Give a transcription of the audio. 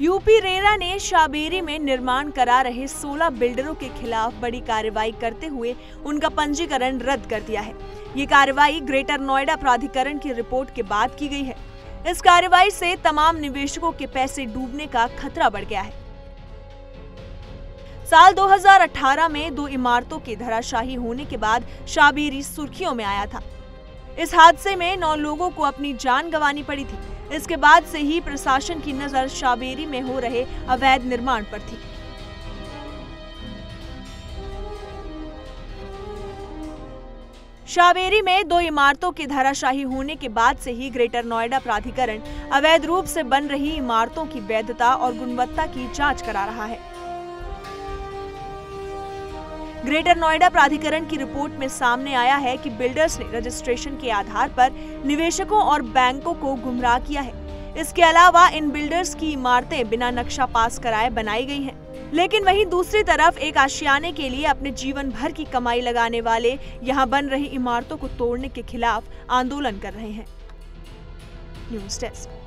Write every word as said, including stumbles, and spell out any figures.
UP RERA ने शाहबेरी में निर्माण करा रहे सोलह बिल्डरों के खिलाफ बड़ी कार्रवाई करते हुए उनका पंजीकरण रद्द कर दिया है। ये कार्रवाई ग्रेटर नोएडा प्राधिकरण की रिपोर्ट के बाद की गई है। इस कार्रवाई से तमाम निवेशकों के पैसे डूबने का खतरा बढ़ गया है। साल दो हज़ार अठारह में दो इमारतों के धराशायी होने के बाद शाहबेरी सुर्खियों में आया था। इस हादसे में नौ लोगों को अपनी जान गंवानी पड़ी थी। इसके बाद से ही प्रशासन की नजर शाहबेरी में हो रहे अवैध निर्माण पर थी। शाहबेरी में दो इमारतों के धराशायी होने के बाद से ही ग्रेटर नोएडा प्राधिकरण अवैध रूप से बन रही इमारतों की वैधता और गुणवत्ता की जांच करा रहा है। ग्रेटर नोएडा प्राधिकरण की रिपोर्ट में सामने आया है कि बिल्डर्स ने रजिस्ट्रेशन के आधार पर निवेशकों और बैंकों को गुमराह किया है। इसके अलावा इन बिल्डर्स की इमारतें बिना नक्शा पास कराए बनाई गई हैं। लेकिन वहीं दूसरी तरफ एक आशियाने के लिए अपने जीवन भर की कमाई लगाने वाले यहां बन रही इमारतों को तोड़ने के खिलाफ आंदोलन कर रहे हैं। News desk.